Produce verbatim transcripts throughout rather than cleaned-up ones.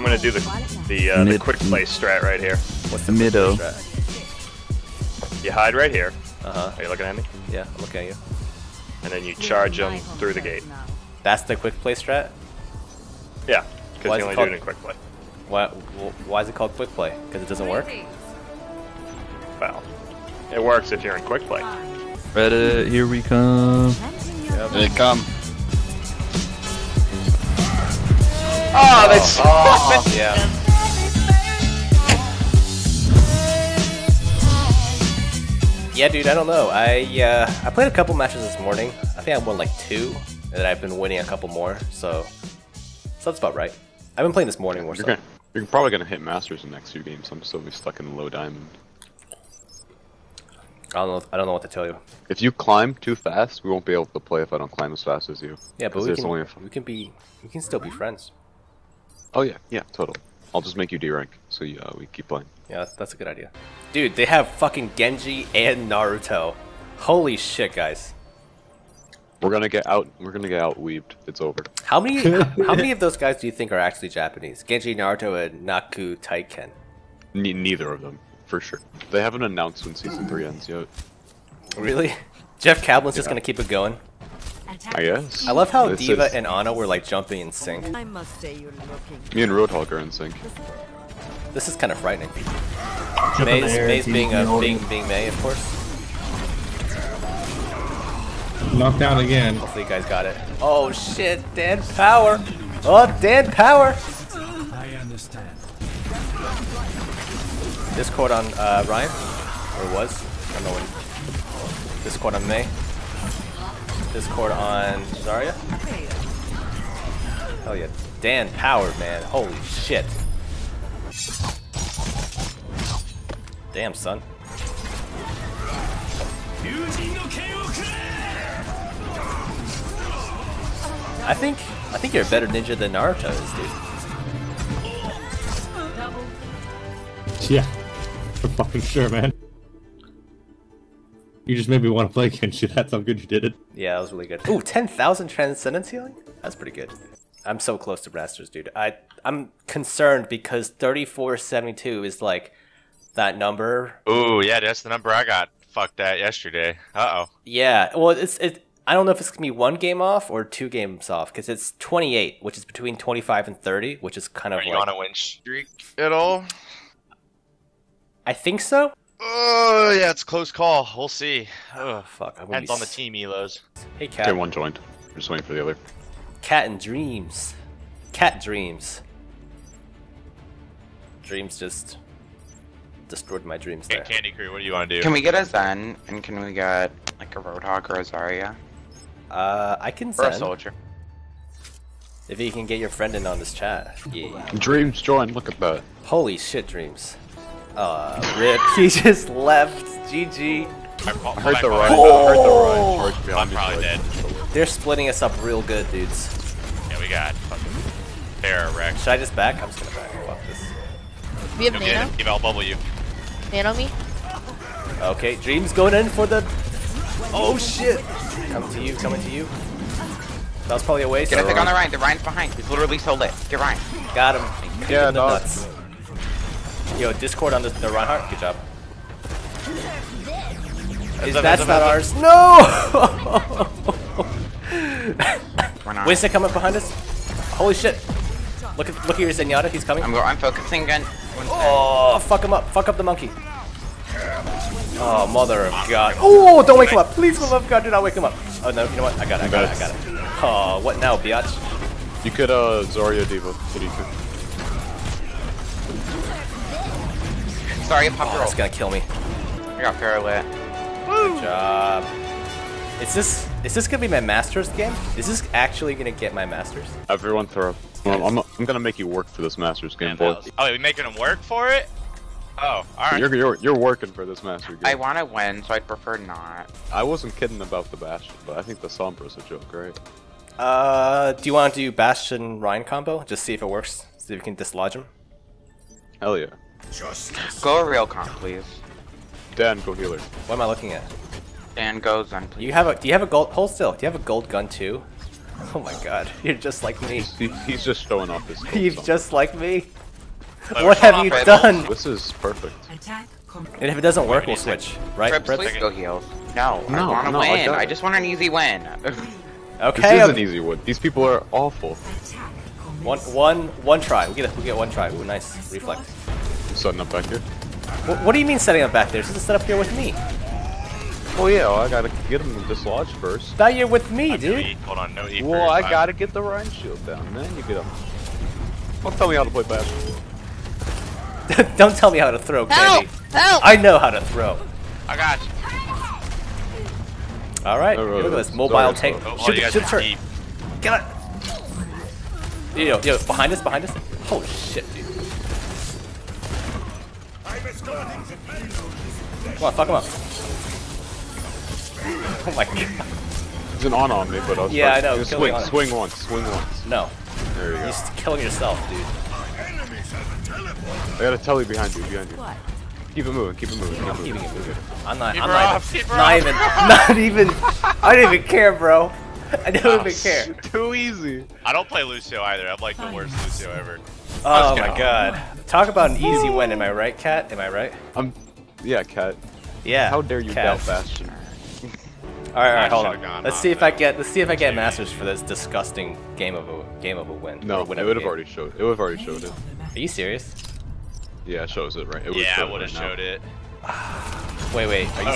I'm gonna do the the, uh, the quick play strat right here. What's the middle? You hide right here. Uh huh. Are you looking at me? Yeah, I'm looking at you. And then you charge them through the gate. That's the quick play strat. Yeah, because you only do it in quick play. Why? Why is it called quick play? Because it doesn't work. Well, it works if you're in quick play. Reddit, here we come. Yep. Here they come. Oh, that's oh, oh, oh. Yeah. Yeah, dude, I don't know. I uh, I played a couple matches this morning. I think I won like two, and then I've been winning a couple more. So, so that's about right. I've been playing this morning more. You're, so. gonna, you're probably gonna hit Masters in the next few games. So I'm still be stuck in low diamond. I don't know. I don't know what to tell you. If you climb too fast, we won't be able to play if I don't climb as fast as you. Yeah, but we can, only a... we can be we can still be friends. Oh yeah, yeah, totally. I'll just make you D rank, so yeah, uh, we keep playing. Yeah, that's, that's a good idea. Dude, they have fucking Genji and Naruto. Holy shit, guys. We're gonna get out. We're gonna get out weaved. It's over. How many? How many of those guys do you think are actually Japanese? Genji, Naruto, and Naku Taiken. Ne neither of them, for sure. They haven't announced when season three ends yet. Really? Jeff Kaplan's yeah. just gonna keep it going. I guess. I love how it D.Va says... and Ana were like jumping in sync. I must say you're looking. Me and Roadhog are in sync. This is kind of frightening. May's, May's being a being being May, of course. Knocked out again. Hopefully you guys got it. Oh shit, dead power! Oh, dead power! I understand. Discord on uh, Ryan, or was? I don't know when. Discord on May. Discord on Zarya. Hell yeah. Dan powered, man. Holy shit. Damn, son. I think I think you're a better ninja than Naruto is, dude. Yeah. For fucking sure, man. You just made me want to play Genji. That's how good you did it. Yeah, that was really good. Ooh, ten thousand Transcendence healing? That's pretty good. I'm so close to Masters, dude. I, I'm concerned because thirty-four seventy-two is like that number. Ooh, yeah, that's the number I got fucked at yesterday. Uh-oh. Yeah, well, it's it. I don't know if it's going to be one game off or two games off because it's twenty-eight, which is between twenty-five and thirty, which is kind of like... Are you on a win streak at all? I think so. Oh, yeah, it's a close call. We'll see. Oh, fuck. I Depends on the team, Elos. Hey, Cat. Okay, one joined. I'm just waiting for the other. Cat and dreams. Cat dreams. Dreams just destroyed my dreams there. Hey, Candy Crew, what do you want to do? Can we get a Zen, and can we get, like, a Roadhog or a Zarya? Uh, I can Zen. Or a Soldier. If you can get your friend in on this chat. Yeah. Dreams joined. Look at that. Holy shit, Dreams. Uh, rip. He just left. G G. I, oh, I heard the run. Oh! I heard the run. George behind I'm probably dead. They're splitting us up real good, dudes. Yeah, we got fucking terror wreck. Should I just back? I'm just gonna back. Fuck this. We have nano. I'll bubble you. Nano me. Okay, Dream's going in for the. Oh shit! Coming to you. Coming to you. That was probably a waste. Get a pick on the Ryan. The Ryan's behind. He's literally so lit. Get Ryan. Got him. Get yeah, him the nuts. Yo, Discord on the, the Reinhardt. Good job. Is that's not ours? No! Winston coming behind us. Holy shit! Look at look at your Zenyatta. He's coming. I'm I'm focusing again. Oh, fuck him up! Fuck up the monkey! Oh, mother of God! Oh, don't wake him up! Please, mother of God, do not wake him up! Oh no, you know what? I got it! I got it! I got it! Oh, what now, biatch? You could uh Zarya D.Va city too. Sorry, I popped oh, that's gonna kill me. I got Pharaoh lit. Good job. Is this is this gonna be my Masters game? Is this actually gonna get my Masters? Everyone throw. Well, I'm I'm gonna make you work for this Masters game, boy. Oh, you're making him work for it? Oh, all right. You're you're you're working for this Masters game. I want to win, so I'd prefer not. I wasn't kidding about the Bastion, but I think the Sombra's a joke, right? Uh, do you want to do Bastion Ryan combo? Just see if it works. See if you can dislodge him. Hell yeah. Justice. Go real con, please. Dan, go healer. What am I looking at? Dan, go Zen, please. You have a. Do you have a gold? Hold still. Do you have a gold gun too? Oh my god, you're just like me. He's, he's just showing off his He's something. just like me? Oh, what have you done? This is perfect. And if it doesn't work, we'll switch, right? Trips, please go heal. No, no, I wanna no, win. I, I just want an easy win. Okay. This is an easy win. These people are awful. One, one, one try. We get, we get one try. Ooh, nice. Reflect. I'm setting up back here. What, what do you mean setting up back there? She's set up here with me. Oh yeah, well, I gotta get him dislodged first. Now you're with me, dude. No E. Hold on, no E. Well, I time. gotta get the Rhine shield down, man. You get him. Don't tell me how to play basketball. Don't tell me how to throw, Kenny. I know how to throw. I got you. All right, no, no, no, look at this mobile tank. Oh, shoot, oh, shoot her. Get out. Yo, yo, behind us, behind us. Oh shit, dude. Come on, fuck him up. Oh my god. He's an on on me, but I was Yeah, I know. Just swing, swing once, swing once. No. There you go. You're killing yourself, dude. I got a telly behind you, behind you. What? Keep it moving, keep it moving. I'm keeping it moving. I'm not, keep I'm not, off, even, not even, not even, I don't even care, bro. I don't oh, even care. Too easy. I don't play Lucio either. I'm like the worst Lucio ever. Oh my god. Talk about an easy win, am I right, Cat? Am I right? I'm, yeah, Cat. Yeah. How dare you doubt Bastion? All right, all right, hold on. Let's see if I get, let's see if I get Masters for this disgusting game of a game of a win. No, it would have already showed. It would have already showed it. Are you serious? Yeah, it shows it right. It yeah, I would have showed it. Wait, wait. Are you,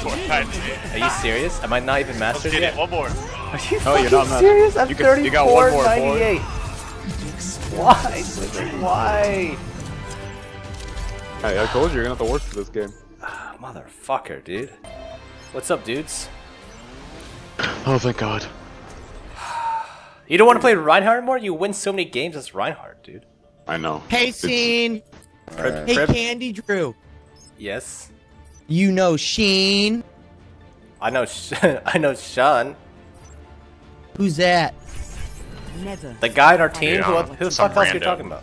oh, are you serious? Am I not even mastered Let's get yet? It. One more. Are you oh, you're not serious? I'm thirty-four ninety-eight. Why? Why? Hey, I told you you're gonna have to work for this game. Motherfucker, dude. What's up, dudes? Oh, thank God. You don't want to play Reinhardt anymore? You win so many games as Reinhardt, dude. I know. Hey, Scene. Right. Hey, Candy Drew. Yes. You know Sheen. I know. Sh I know Sean. Who's that? Never. The guy in our team. Yeah, who who the fuck else are you talking about?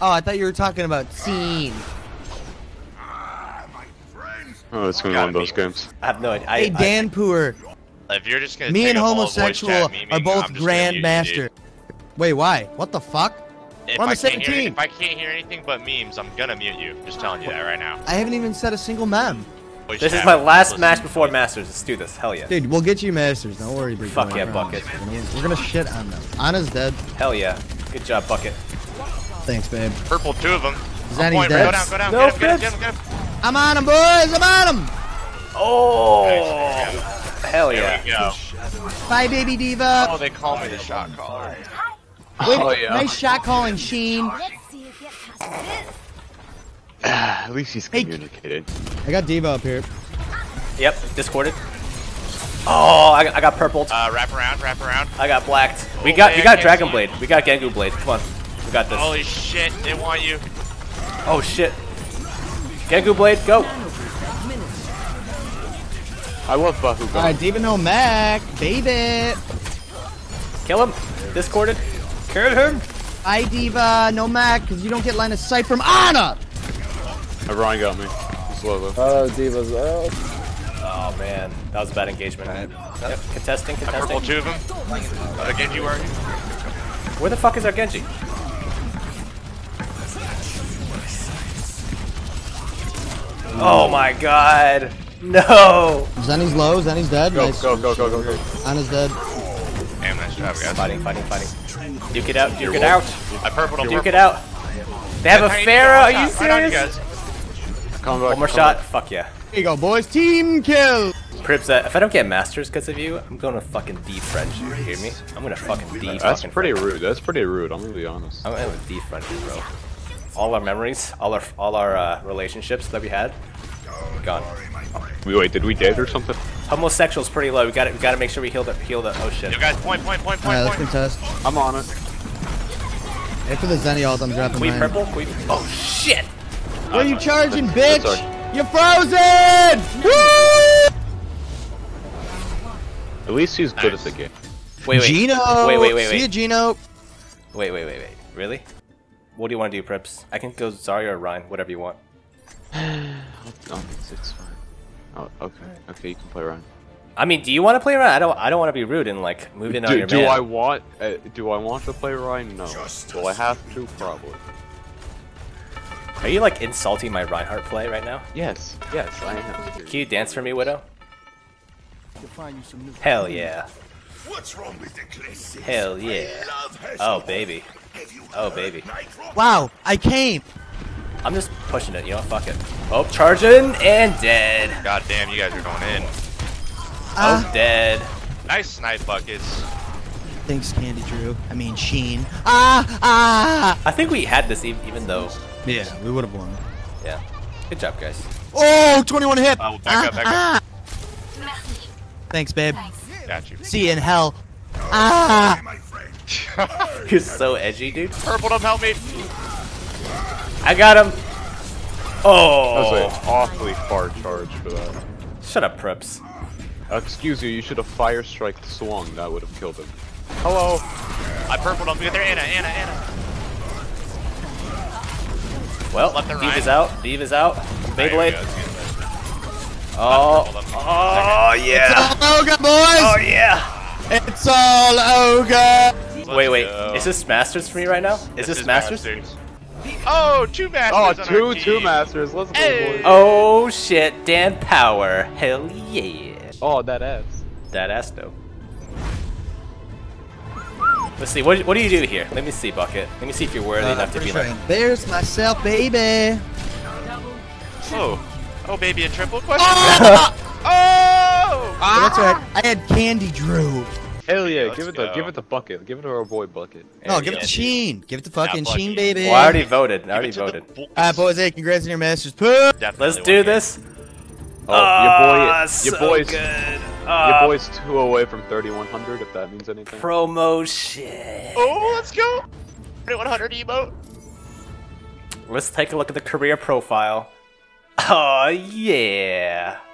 Oh, I thought you were talking about Scene. Oh, it's gonna be one of those games. I have no idea. I, hey, Dan I, Poor. If you're just gonna. Me and homosexual meeting, are both grandmaster. Wait, why? What the fuck? If I, can't hear, if I can't hear anything but memes, I'm gonna mute you. Just telling you that right now. I haven't even said a single meme. This is my last match before Masters. Let's do this. Hell yeah. Dude, we'll get you Masters. Don't worry, Bree. Fuck yeah, Bucket. We're gonna shit on them. Ana's dead. Hell yeah. Good job, Bucket. Thanks, babe. Purple, two of them. Zanny's dead. Go down, go down. No get him, get him, get him, get him. I'm on him, boys. I'm on him. Oh. Nice. Hell yeah. There we go. Bye, baby D.Va. Oh, they call me the shot caller. Wait, oh, yeah. Nice shot calling, Sheen. At least he's communicated. I got D.Va up here. Yep, discorded. Oh, I, I got purpled. Uh, wrap around, wrap around. I got blacked. We oh, got, we got Dragon Blade. We got Gengu Blade. Come on, we got this. Holy shit, they want you. Oh shit. Gengu Blade, go. I love Bakugan. All right, D.Va no Mac, baby. Kill him. Discorded. Kill him! I D.Va, no Mac, because you don't get line of sight from Ana! Ryan got me. Slow though. Oh, D.Va's out. Oh man, that was a bad engagement. Right. Yep. Contesting, contesting. I purple two of them. Uh, Genji, where are you? Where the fuck is our Genji? Oh my god! No! Zenny's low, Zenny's dead. Go, nice. go, go, go, go, go. Ana's dead. Damn, nice job, guys. Fighting, fighting, fighting. Duke it out, duke You're it out. I purpled him. Duke it out. They have a Pharaoh, are you serious? Right on, you One more shot, back. Fuck yeah. Here you go, boys, team kill! Pribs, uh, if I don't get Masters because of you, I'm gonna fucking defriend you, you hear me? I'm gonna fucking defriend. That's pretty rude, that's pretty rude, I'm gonna be honest. I'm gonna defriend you, bro. All our memories, all our all our uh, relationships that we had, gone. Wait, did we date or something? Homosexual's pretty low. We got it. We got to make sure we heal the heal the. Oh shit! You guys, point, point, point, point. All right, point. Let's contest. I'm on it. After the Zenny ult, I'm dropping mine. Purple. Queen. Oh shit! What uh, are you charging, bitch? You're frozen! At least he's good nice. at the game. Wait, wait. Gino. Wait, wait, wait, wait. See you, Gino. Wait, wait, wait, wait. Really? What do you want to do, Preps? I can go Zarya or Ryan, whatever you want. I'll, I'll, it's fine. Oh, okay, okay, you can play Ryan. I mean, do you want to play around? I don't. I don't want to be rude and like move in do, on your do man. Do I want? Uh, do I want to play Ryan? No. Justice. Will I have to? Probably. Are you like insulting my Reinhardt play right now? Yes. Yes, I am. Can you dance for me, Widow? Hell yeah. What's wrong with the Hell yeah. Oh baby. Oh baby. Wow! I came. I'm just pushing it. You know, fuck it. Oh, charging and dead. God damn, you guys are going in. Uh, oh, dead. Nice snipe buckets. Thanks, Candy Drew. I mean, Sheen. Ah, ah! I think we had this even, even though. Yeah, we would have won. Yeah. Good job, guys. Oh, twenty-one hit. Oh, back ah, up, back ah. up. Thanks, babe. Thanks. Got you. See you in hell. Oh, ah! My You're so edgy, dude. Purple, don't help me. I got him. Oh. That was an awfully far charge for that. Shut up, preps. Uh, excuse you, you should have fire strike swung. That would have killed him. Hello. I purpled up. Get there, Ana, Ana, Ana. Well, D.Va's out. D.Va's out. Beyblade. Oh. Oh yeah. It's all ogre, boys. Oh yeah. It's all ogre. Wait, wait. Go. Is this masters for me right now? Is this, this is masters? masters? Oh, two masters. Oh, two, on our two team. masters. Let's go, hey. boys. Oh shit, Dan Power. Hell yeah. Oh, that ass. That ass, though. Let's see. What, what do you do here? Let me see, Bucket. Let me see if you're worthy uh, enough to be like. Embarrass myself, baby. Oh, oh, baby, a triple question. Oh! oh! Ah! That's right. I had Candy Drew. Hell yeah! Let's give it go. the give it the bucket. Give it to our boy Bucket. No, and give it to Sheen. Give it to fucking Sheen, baby. Well, I already voted. I already voted. Alright, boys. Hey, congrats on your masters. Poo. Let's do this. Oh, oh, your boy, so your boy's, good. Uh, your boy's two away from thirty-one hundred, if that means anything. Promotion. Oh, let's go. thirty-one hundred emote. Let's take a look at the career profile. Oh yeah.